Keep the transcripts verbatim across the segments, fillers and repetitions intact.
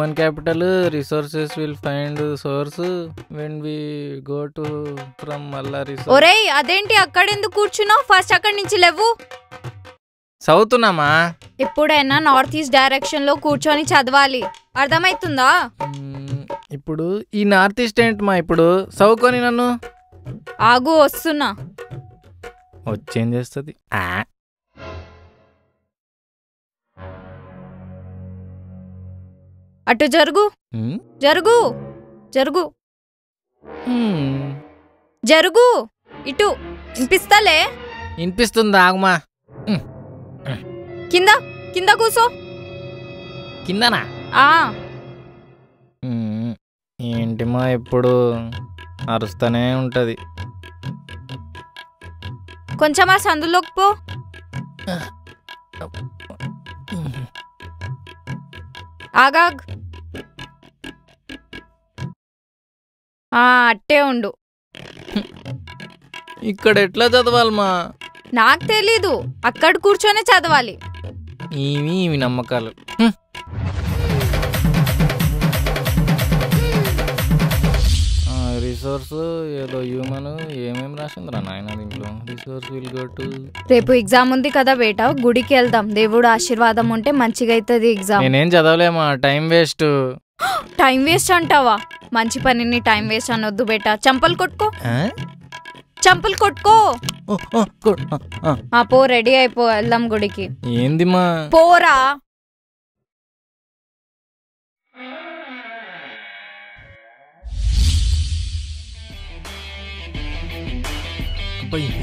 human capital resources will find source when we go to from Allah resource. Orey, adenti akkadenduk kurchunav? First akkad nunchi levu. South nama. Ippudaina north east direction lo kurchoni chadavali. అర్థమవుతుందా? ఇప్పుడు ఈ north east ఏంటి మా ఇప్పుడు చదువుకొని నన్ను ఆగు వస్తున్నా వచ్చేం చేస్తుంది అటు జరుగు జరుగు జరుగు జరుగు ఇటు వినిపిస్తాలే వినిపిస్తుందా ఆగుమా కింద కింద కూసో కిందనా ఏంటిమా ఎప్పుడు అరుస్తూనే ఉంటుంది కొంచెం ఆ సందులోకి పో ఆగాగ్ అట్టే ఉండు ఇక్కడ ఎట్లా చదవాలమ్మా నాకు తెలీదు అక్కడ కూర్చొని చదవాలి ఇవి ఇవి నమ్మకాలు రిసోర్స్ ఏదో హ్యూమన్ ఏమేమి రాసిందిరా నాయన దీంట్లో రిసోర్స్ విల్ గో టు రేపు ఎగ్జామ్ ఉంది కదా బేటా గుడికి వెళ్దాం దేవుడు ఆశీర్వాదం ఉంటే మంచిగా అవుతుంది ఎగ్జామ్ నేనేం చదవలేమా టైం వేస్ట్ టైం వేస్ట్ అంటావా మంచి పనిని టైం వేస్ట్ అనొద్దు బేటా చంపలు కొట్టుకో చంపలు కొట్టుకో ఆ పో రెడీ అయిపో వెళ్దాం గుడికి ఏంది మా పోరా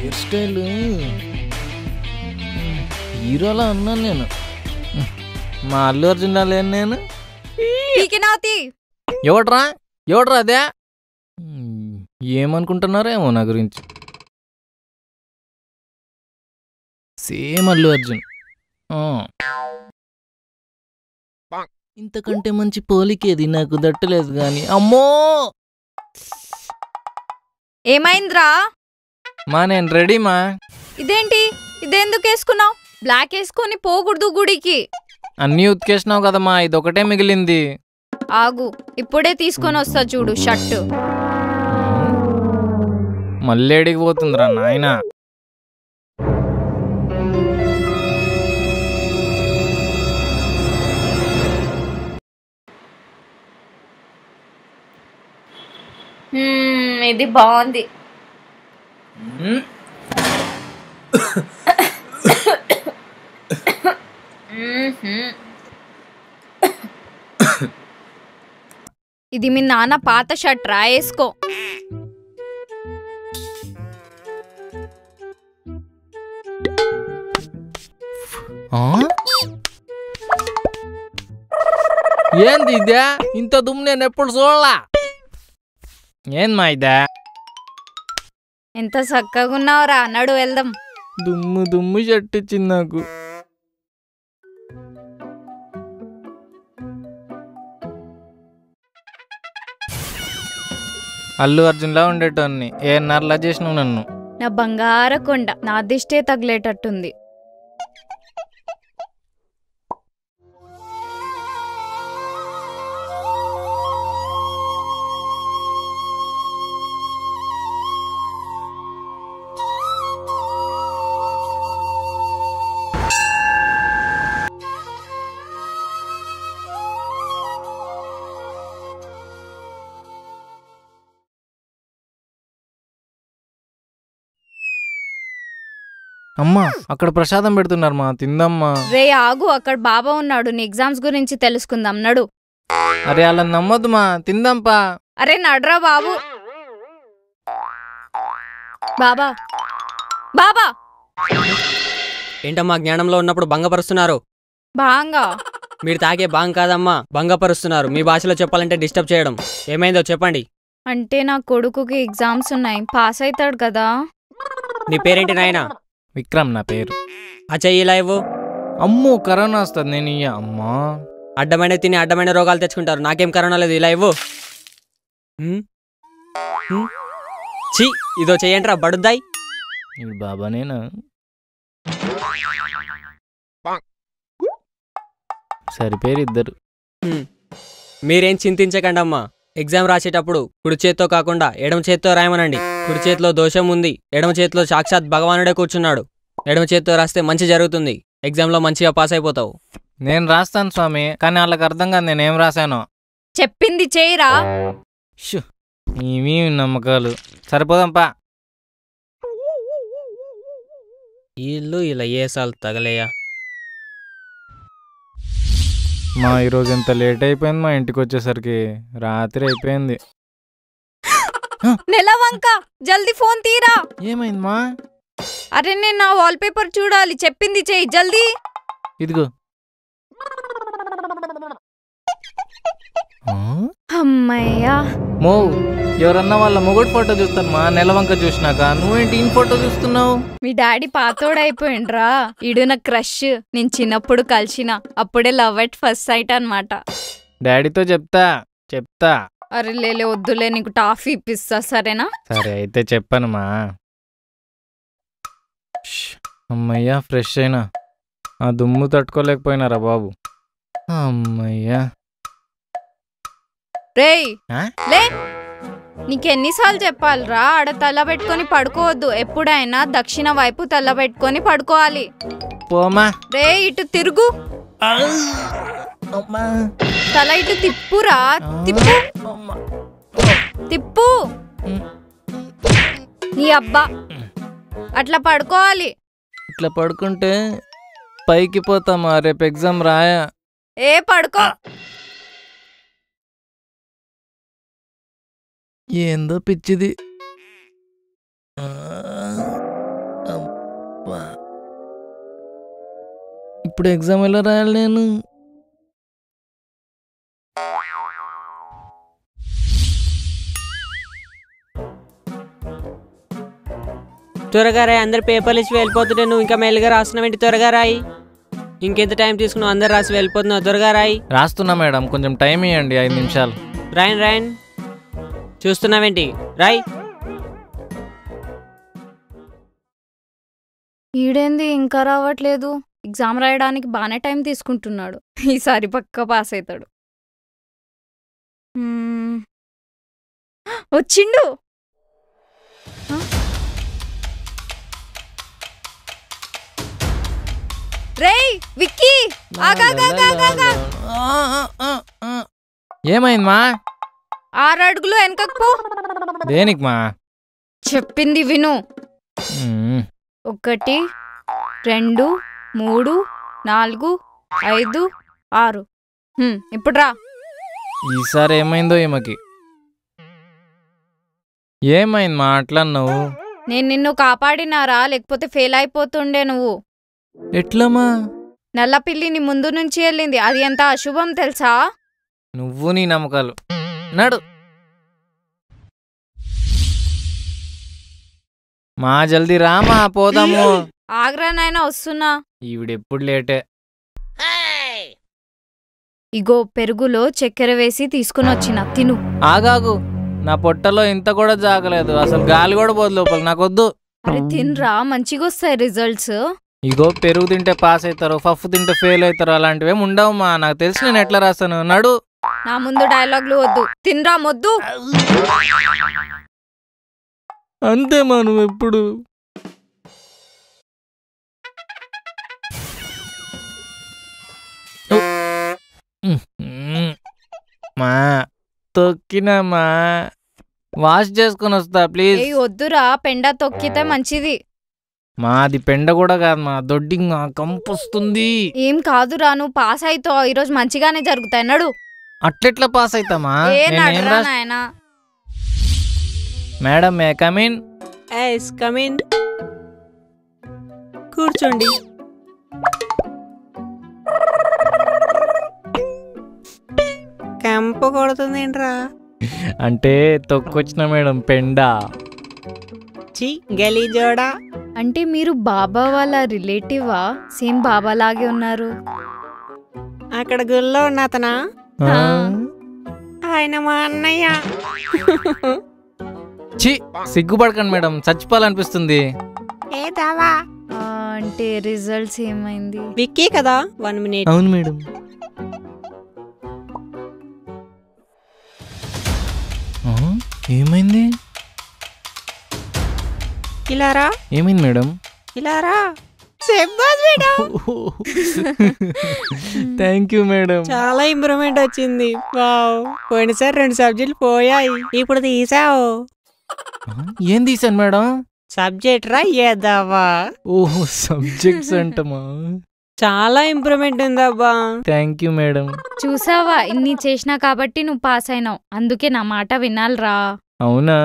హెయిర్ స్టైల్ హీరోలా ఉన్నాను నేను మా అల్లు అర్జున్ లేను నేను ఎవడ్రా ఎవడ్రా అదే ఏమనుకుంటున్నారో ఏమో నా గురించి సేమ్ అల్లు అర్జున్ ఇంతకంటే మంచి పోలికేది నాకు దట్టలేదు కానీ అమ్మో ఏమైందిరా మా నేను రెడీ మా ఇదేంటి ఇదేందుకు వేసుకున్నావు బ్లాక్ వేసుకొని పోకూడదు గుడికి అన్ని ఉతికేసినావు కదమ్మా ఇదొకటే మిగిలింది ఆగు ఇప్పుడే తీసుకొని వస్తా చూడు షర్ట్ మళ్ళేడికి పోతుందిరా నాయనా ఇది బాగుంది ఇది మీ నాన్న పాత షర్ట్ రా వేసుకో ఏంది ఇదే ఇంత దుమ్ము నేను ఎప్పుడు చూడలా ఏందమ్మా ఇదే ఎంత చక్కగా ఉన్నావురా అన్నాడు వెళ్దాం దుమ్ము దుమ్ము షర్ట్ ఇచ్చింది నాకు అల్లు అర్జున్లా ఉండేటోన్ని ఏన్నర్లా చేసినావు నన్ను నా బంగార కొండ నా దిష్టే తగిలేటట్టుంది అమ్మా అక్కడ ప్రసాదం పెడుతున్నారు మా తిందమ్మా రే ఆగు అక్కడ బాబా ఉన్నాడు నీ ఎగ్జామ్స్ గురించి తెలుసుకుందాం నడు అరే అలా నమ్మొద్దు మా తిందంపా అరే నడరా బాబు బాబా బాబా ఏంటమ్మా జ్ఞానంలో ఉన్నప్పుడు భంగపరుస్తున్నారు బాంగా మీరు తాగే బాంగ్ కాదమ్మా భంగపరుస్తున్నారు మీ భాషలో చెప్పాలంటే డిస్టర్బ్ చేయడం ఏమైందో చెప్పండి అంటే నా కొడుకుకి ఎగ్జామ్స్ ఉన్నాయి పాస్ అవుతాడు కదా నీ పేరేంటి నాయనా విక్రమ్ నా పేరు అచ్చయ్యలా ఇవ్వు అమ్మో కరోనా వస్తుంది నేను ఇయ్య అమ్మా అడ్డమైన తిని అడ్డమైన రోగాలు తెచ్చుకుంటారు నాకేం కరోనా లేదు ఇలా ఇవ్వు చి ఇదో చెయ్యంట్రా బడుద్దాయి బాబానేనా సరిపేరు ఇద్దరు మీరేం చింతించకండమ్మా, ఎగ్జామ్ రాసేటప్పుడు కుడి చేత్తో కాకుండా ఎడమ చేత్తో రాయమనండి. కుడి చేతిలో దోషం ఉంది, ఎడమ చేతిలో సాక్షాత్ భగవానుడే కూర్చున్నాడు. ఎడమ చేత్తో రాస్తే మంచి జరుగుతుంది, ఎగ్జామ్లో మంచిగా పాస్ అయిపోతావు. నేను రాస్తాను స్వామి, కానీ వాళ్ళకి అర్థం కాదు నేనేం రాశానో. చెప్పింది చేయరా. ఇవి నమ్మకాలు సరిపోదాంపా. వీళ్ళు ఇలా ఏసాలు తగలేయా. మా ఈరోజు ఎంత లేట్ అయిపోయింది, మా ఇంటికి వచ్చేసరికి రాత్రి అయిపోయింది. నెలవంక జల్దీ ఫోన్ తీరా. ఏమైంది మా? అరే నేను నా వాల్ పేపర్ చూడాలి, చెప్పింది చెయ్యి జల్దీ. ఇదిగో. అమ్మయ్యా మో, ఎవరన్నా వాళ్ళ మొగుడు ఫోటో చూస్తాను మా నెలవంక చూసినాక, నువ్వేంటి ఈ ఫోటో చూస్తున్నావు? మీ డాడీ పాతోడు అయిపోయిండ్రా, ఇడు నా క్రష్. నేను చిన్నప్పుడు కలిసిన, అప్పుడే లవ్ అట్ ఫస్ట్ సైట్ అన్నమాట. డాడీతో చెప్తా చెప్తా. అరే లేలే వద్దులే, నీకు టాఫీ ఇప్పిస్తా సరేనా? సరే అయితే చెప్పను మా. అమ్మయ్యా ఫ్రెష్ అయినా, ఆ దుమ్ము తట్టుకోలేకపోయినారా బాబు. అమ్మయ్యా రేయ్ లే, నీకెన్నిసార్లు చెప్పాలిరా ఆడ తల పెట్టుకొని పడుకోవద్దు, ఎప్పుడైనా దక్షిణ వైపు తల పెట్టుకొని పడుకోవాలి. పోమా రే, ఇటు తిరుగు, తల ఇటు తిప్పురా, తిప్పు తిప్పు. నీ అబ్బా అట్లా పడుకోవాలి. ఇట్లా పడుకుంటే పైకి పోతామా, రేపు ఎగ్జామ్ రాయా. ఏ పడుకో. ఏందో పిచ్చిది. ఇప్పుడు ఎగ్జామ్ ఎలా రాయాలి నేను? త్వరగా రాయి, అందరు పేపర్లు ఇచ్చి వెళ్ళిపోతుంటే నువ్వు ఇంకా మెల్లిగా రాస్తున్నావేంటి? త్వరగా రాయి, ఇంకెంత టైం తీసుకున్నావు? అందరు రాసి వెళ్ళిపోతున్నావు, త్వరగా రాయి. రాస్తున్నా మేడం, కొంచెం టైం ఇవ్వండి, ఐదు నిమిషాలు. రాయన్ రాయన్ చూస్తున్నావేంటి, రాయ్. ఈడేంది ఇంకా రావట్లేదు? ఎగ్జామ్ రాయడానికి బాగానే టైం తీసుకుంటున్నాడు, ఈసారి పక్క పాస్ అవుతాడు. వచ్చిండు. రేయ్ విక్కీ, ఏమైందమ్మా? ఆరు అడుగులు వెనకకు. దేనికి మా? చెప్పింది విను. ఒకటి రెండు మూడు నాలుగు ఐదు ఆరు. ఇప్పుడు రా. ఈసారి ఏమైందో ఏమకి? ఏమైంది మా అట్లా అన్నావు? నేను నిన్ను కాపాడినారా, లేకపోతే ఫెయిల్ అయిపోతుండే నువ్వు. ఎట్లమ్మా? నల్ల పిల్లిని ముందు నుంచి వెళ్ళింది, అది ఎంత అశుభం తెలుసా. నువ్వు నీ నమ్మకాలు. నడు మా, జల్దీ రామా, పోదాము. ఆగ్రా నాయనా, వస్తున్నా. ఈవిడెప్పుడు లేటే. ఇగో పెరుగులో చక్కెర వేసి తీసుకుని వచ్చిన, తిను. ఆగాగు, నా పొట్టలో ఇంత కూడా జాగలేదు, అసలు గాలి కూడా పోదు లోపల, నాకొద్దు. అరే తినరా, మంచిగా వస్తాయి రిజల్ట్స్. ఇగో పెరుగు తింటే పాస్ అవుతారు, పఫ్ తింటే ఫెయిల్ అవుతారు, అలాంటివేమి ఉండవు మా, నాకు తెలిసి నేను ఎట్లా రాస్తాను. నడు. నా ముందు డైలాగ్లు వద్దు, తినరా మొద్దు. అంతే మనం ఎప్పుడు. మా తొక్కినామా, వాష్ చేసుకుని వస్తా ప్లీజ్. వద్దురా, పెండ తొక్కితే మంచిది. మాది పెండ కూడా కాదు మా, దొడ్డి కంపొస్తుంది. ఏం కాదురా, నువ్వు పాస్ అవుతావు, ఈరోజు మంచిగానే జరుగుతాయి. నడు. అట్లెట్లా పాస్ అవుతామా? Madam may come in. Yes come in. కూర్చోండి. కంప కొడుతుందేంట్రా? అంటే తొక్కొచ్చిన మేడం, పెండా చి గలీజోడా. అంటే మీరు బాబా వాళ్ళ రిలేటివా? సేమ్ బాబా లాగే ఉన్నారు. అక్కడ గుళ్ళో ఉన్న అతనా? ఆయన మా అన్నయ్య. చి సిగ్గుపడకండి మేడం, చచ్చిపోవాలనిపిస్తుంది. అంటే రిజల్ట్స్ ఏమైంది? విక్కీ కదా. One minute. అవును మేడం. ఏమైంది? ఇలారా? ఏమైంది మేడం? ఇలారా? శబ్బాస్ మేడం. Thank you madam. చాలా ఇంప్రూవ్‌మెంట్ వచ్చింది. వావ్. పోయిన సార్ రెండు సబ్జెక్టులు పోయాయి. ఇప్పుడు తీసావు. ఏం తీసాను మేడం? సబ్జెక్ట్ రా ఏదవా. ఓహో సబ్జెక్ట్స్ అంటమా. చాలా ఇంప్రూవ్మెంట్ ఉందబ్బా. Thank you madam. చూసావా ఇన్ని చేసినా కాబట్టి నువ్వు పాస్ అయినావు, అందుకే నా మాట వినాలిరా. అవునా?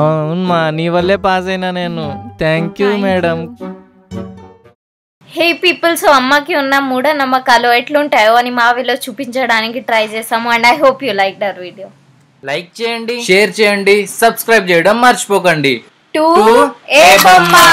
అవునమ్మా నీ వల్లే పాస్ అయినా నేను. Thank you madam. Hey people, so అమ్మకి ఉన్న మూఢనమ్మకాలు ఎట్లుంటాయో అని మా వీడియోలో చూపించడానికి ట్రై చేసాము. And I hope you like the video. Like చేయండి, షేర్ చేయండి, సబ్స్క్రైబ్ చేయడం మర్చిపోకండి. టు ఏ బొమ్మా.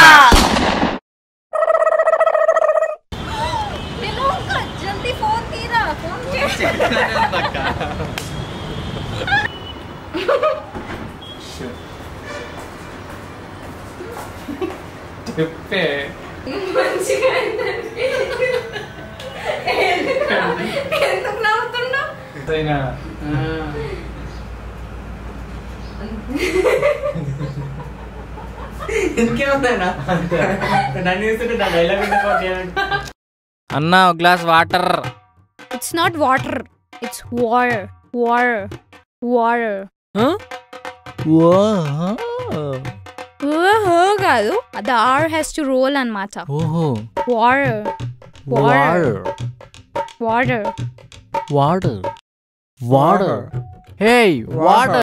అన్నా ఒక glass water. It's not water, it's water water water. ఓహో కాదు, అది ఆర్ హ్యాస్ టు రోల్ అన్నమాట. ఓహో water water water water water. Hey water.